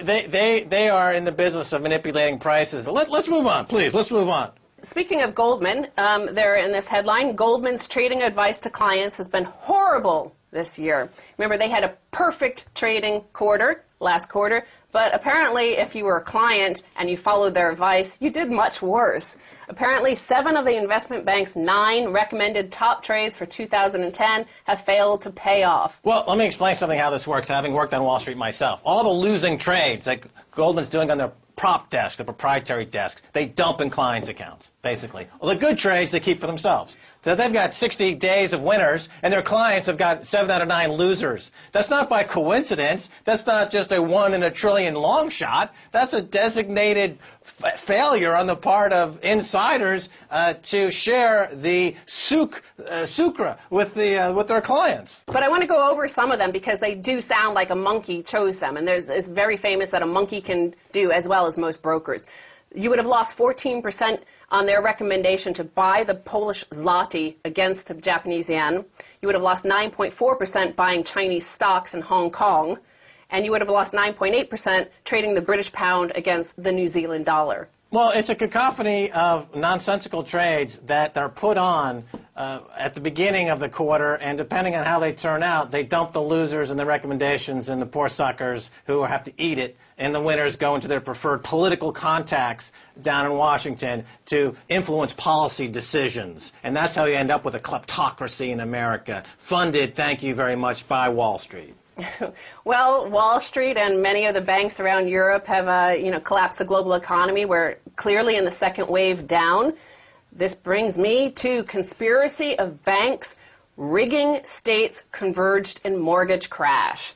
They are in the business of manipulating prices. Let's move on, please. Let's move on. Speaking of Goldman, they're in this headline, Goldman's trading advice to clients has been horrible this year. Remember, they had a perfect trading quarter last quarter, but apparently if you were a client and you followed their advice, you did much worse. Apparently 7 of the investment bank's 9 recommended top trades for 2010 have failed to pay off. Well, let me explain something how this works, having worked on Wall Street myself. All the losing trades that Goldman's doing on their prop desk, the proprietary desk, they dump in clients' accounts, basically. Well, the good trades they keep for themselves. So they've got 60 days of winners, and their clients have got 7 out of 9 losers. That's not by coincidence. That's not just a 1 in a trillion long shot. That's a designated failure on the part of insiders to share the sucre with their clients. But I want to go over some of them because they do sound like a monkey chose them, and it's very famous that a monkey can do as well as most brokers. You would have lost 14% on their recommendation to buy the Polish zloty against the Japanese yen. You would have lost 9.4% buying Chinese stocks in Hong Kong. And you would have lost 9.8% trading the British pound against the New Zealand dollar. Well, it's a cacophony of nonsensical trades that are put on at the beginning of the quarter, and depending on how they turn out, they dump the losers and the recommendations and the poor suckers who have to eat it, and the winners go into their preferred political contacts down in Washington to influence policy decisions. And that's how you end up with a kleptocracy in America, funded, thank you very much, by Wall Street. Well, Wall Street and many of the banks around Europe have collapsed the global economy. We're clearly in the second wave down. This brings me to conspiracy of banks rigging states converged in mortgage crash.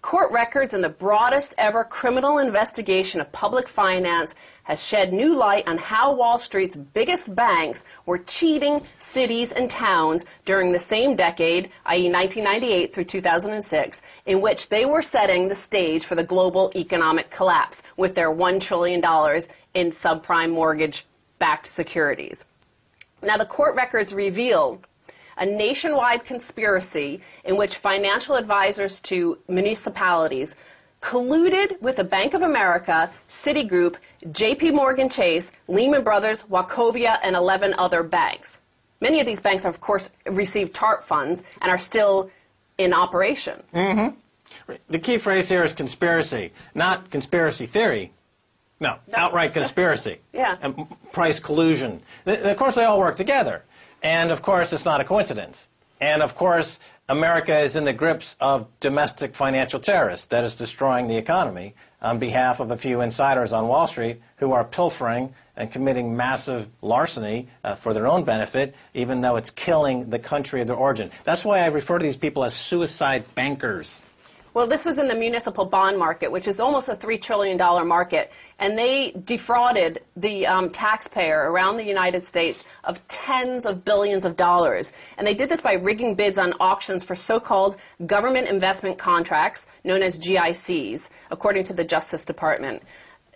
Court records in the broadest ever criminal investigation of public finance has shed new light on how Wall Street's biggest banks were cheating cities and towns during the same decade, i.e. 1998 through 2006, in which they were setting the stage for the global economic collapse with their $1 trillion in subprime mortgage-backed securities. Now, the court records reveal a nationwide conspiracy in which financial advisors to municipalities colluded with the Bank of America, Citigroup, JP Morgan Chase, Lehman Brothers, Wachovia, and 11 other banks. Many of these banks, of course, received TARP funds and are still in operation. The key phrase here is conspiracy, not conspiracy theory. No, outright conspiracy. And price collusion. Of course, they all work together. And, of course, it's not a coincidence. And, of course, America is in the grips of domestic financial terrorists that is destroying the economy on behalf of a few insiders on Wall Street who are pilfering and committing massive larceny for their own benefit, even though it's killing the country of their origin. That's why I refer to these people as suicide bankers. Well, this was in the municipal bond market, which is almost a $3 trillion market, and they defrauded the taxpayer around the United States of tens of billions of dollars. And they did this by rigging bids on auctions for so-called government investment contracts, known as GICs, according to the Justice Department.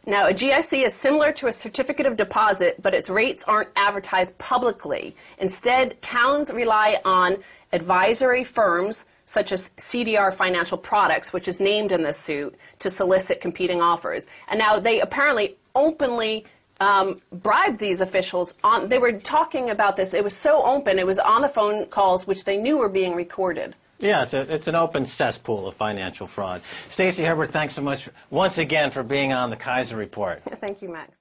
Now, a GIC is similar to a certificate of deposit, but its rates aren't advertised publicly. Instead, towns rely on advisory firms such as CDR Financial Products, which is named in this suit, to solicit competing offers. And now they apparently openly bribed these officials. They were talking about this. It was so open. It was on the phone calls, which they knew were being recorded. Yeah, it's an open cesspool of financial fraud. Stacey Herbert, thanks so much once again for being on the Kaiser Report. Thank you, Max.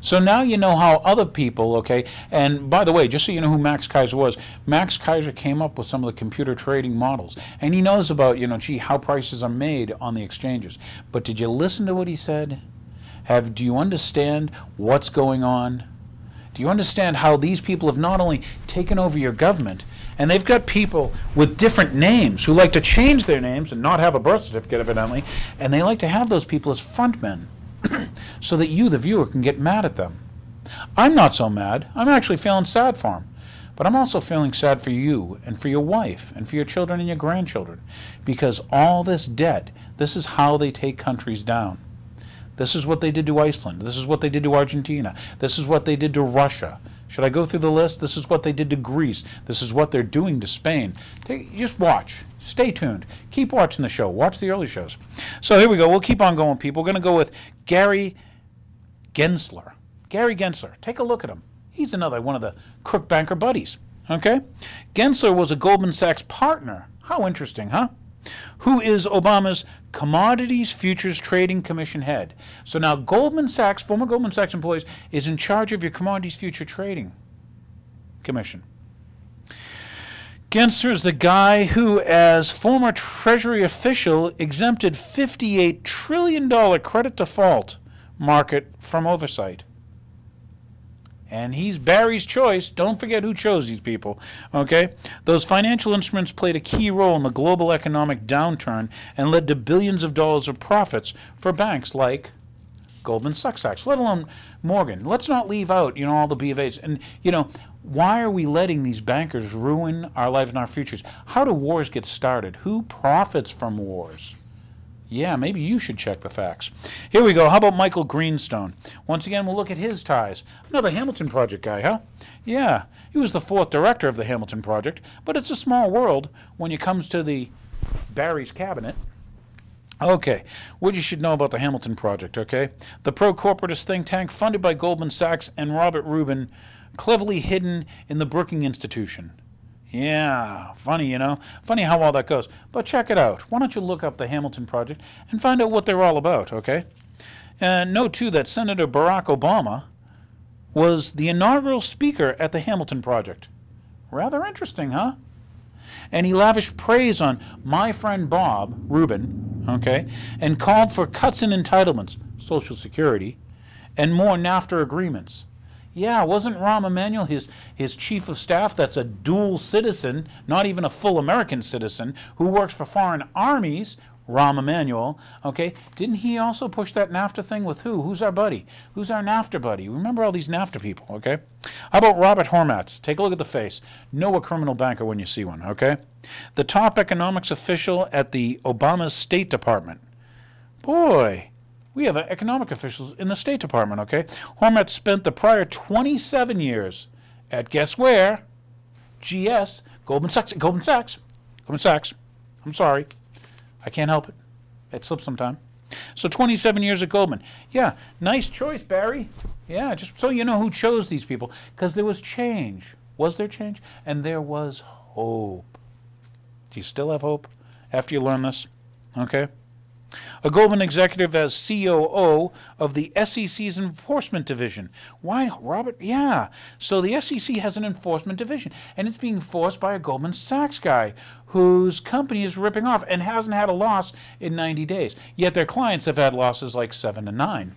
So now you know how other people, okay, and by the way, just so you know who Max Keiser was, Max Keiser came up with some of the computer trading models, and he knows about, how prices are made on the exchanges. But did you listen to what he said? Do you understand what's going on? Do you understand how these people have not only taken over your government, and they've got people with different names who like to change their names and not have a birth certificate, evidently, and they like to have those people as frontmen. So that you, the viewer, can get mad at them. I'm not so mad. I'm actually feeling sad for them. But I'm also feeling sad for you and for your wife and for your children and your grandchildren, because all this debt, this is how they take countries down. This is what they did to Iceland. This is what they did to Argentina. This is what they did to Russia. Should I go through the list? This is what they did to Greece. This is what they're doing to Spain. Just watch. Stay tuned. Keep watching the show. Watch the early shows. So here we go. We'll keep on going, people. We're going to go with Gary Gensler. Gary Gensler. Take a look at him. He's another one of the crook banker buddies. Okay? Gensler was a Goldman Sachs partner. How interesting, huh? Who is Obama's Commodities Futures Trading Commission head. So now Goldman Sachs, former Goldman Sachs employees, is in charge of your Commodities Futures Trading Commission. Gensler is the guy who, as former Treasury official, exempted $58 trillion credit default market from oversight. And he's Barry's choice. Don't forget who chose these people, okay? Those financial instruments played a key role in the global economic downturn and led to billions of dollars of profits for banks like Goldman Sachs, let alone Morgan. Let's not leave out, you know, all the B of A's. And, you know, why are we letting these bankers ruin our lives and our futures? How do wars get started? Who profits from wars? Yeah, maybe you should check the facts. Here we go. How about Michael Greenstone? Once again, we'll look at his ties. Another Hamilton Project guy, huh? Yeah, he was the fourth director of the Hamilton Project, but it's a small world when it comes to the Barry's cabinet. Okay, what you should know about the Hamilton Project, okay? The pro-corporatist think tank funded by Goldman Sachs and Robert Rubin, cleverly hidden in the Brookings Institution. Yeah, funny, you know. Funny how all that goes. But check it out. Why don't you look up the Hamilton Project and find out what they're all about, okay? And know, too, that Senator Barack Obama was the inaugural speaker at the Hamilton Project. Rather interesting, huh? And he lavished praise on my friend Bob Rubin, okay, and called for cuts in entitlements, Social Security, and more NAFTA agreements. Yeah, wasn't Rahm Emanuel his chief of staff that's a dual citizen, not even a full American citizen, who works for foreign armies, Rahm Emanuel, okay? Didn't he also push that NAFTA thing with who? Who's our buddy? Who's our NAFTA buddy? Remember all these NAFTA people, okay? How about Robert Hormats? Take a look at the face. Know a criminal banker when you see one, okay? The top economics official at the Obama's State Department. Boy. We have economic officials in the State Department, okay? Hormats spent the prior 27 years at, guess where? GS, Goldman Sachs. I'm sorry. I can't help it. It slips sometime. So 27 years at Goldman. Yeah, nice choice, Barry. Yeah, just so you know who chose these people. Because there was change. Was there change? And there was hope. Do you still have hope after you learn this? Okay? A Goldman executive as COO of the SEC's Enforcement Division. Why, Robert? Yeah. So the SEC has an Enforcement Division, and it's being forced by a Goldman Sachs guy whose company is ripping off and hasn't had a loss in 90 days. Yet their clients have had losses like 7 to 9.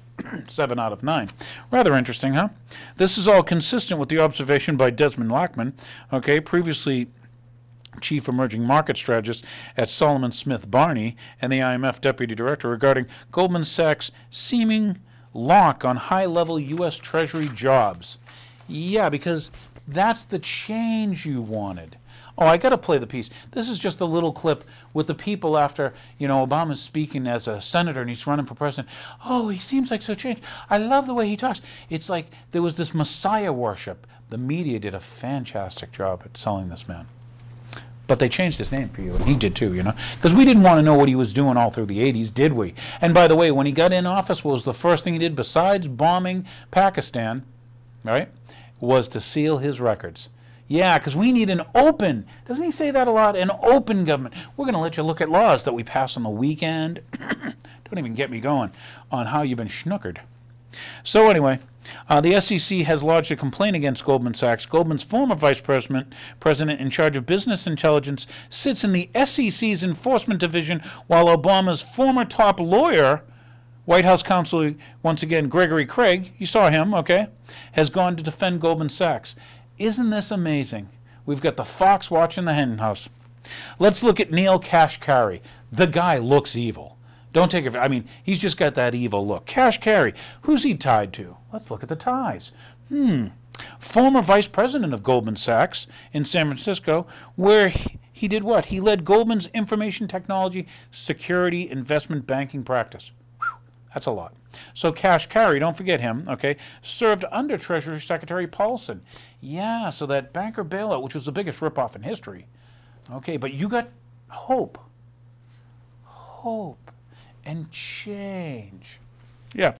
7 out of 9. Rather interesting, huh? This is all consistent with the observation by Desmond Lachman, okay, previously Chief Emerging Market Strategist at Solomon Smith Barney and the IMF Deputy Director regarding Goldman Sachs' seeming lock on high-level U.S. Treasury jobs. Yeah, because that's the change you wanted. Oh, I got to play the piece. This is just a little clip with the people after, you know, Obama's speaking as a senator and he's running for president. Oh, he seems like so changed. I love the way he talks. It's like there was this messiah worship. The media did a fantastic job at selling this man. But they changed his name for you, and he did too, you know. Because we didn't want to know what he was doing all through the 80s, did we? And by the way, when he got in office, what was the first thing he did besides bombing Pakistan, right, was to seal his records. Yeah, because we need an open, doesn't he say that a lot, an open government. We're going to let you look at laws that we pass on the weekend. Don't even get me going on how you've been schnookered. So anyway, the SEC has lodged a complaint against Goldman Sachs. Goldman's former vice president in charge of business intelligence sits in the SEC's Enforcement Division, while Obama's former top lawyer, White House counsel, once again, Gregory Craig, you saw him, okay, has gone to defend Goldman Sachs. Isn't this amazing? We've got the fox watching the hen house. Let's look at Neil Kashkari. The guy looks evil. Don't take it. I mean, he's just got that evil look. Kashkari, who's he tied to? Let's look at the ties. Former vice president of Goldman Sachs in San Francisco, where he did what? He led Goldman's information technology, security, investment banking practice. Whew. That's a lot. So Kashkari, don't forget him, okay, served under Treasury Secretary Paulson. Yeah, so that banker bailout, which was the biggest ripoff in history. Okay, but you got hope. Hope and change. Yeah,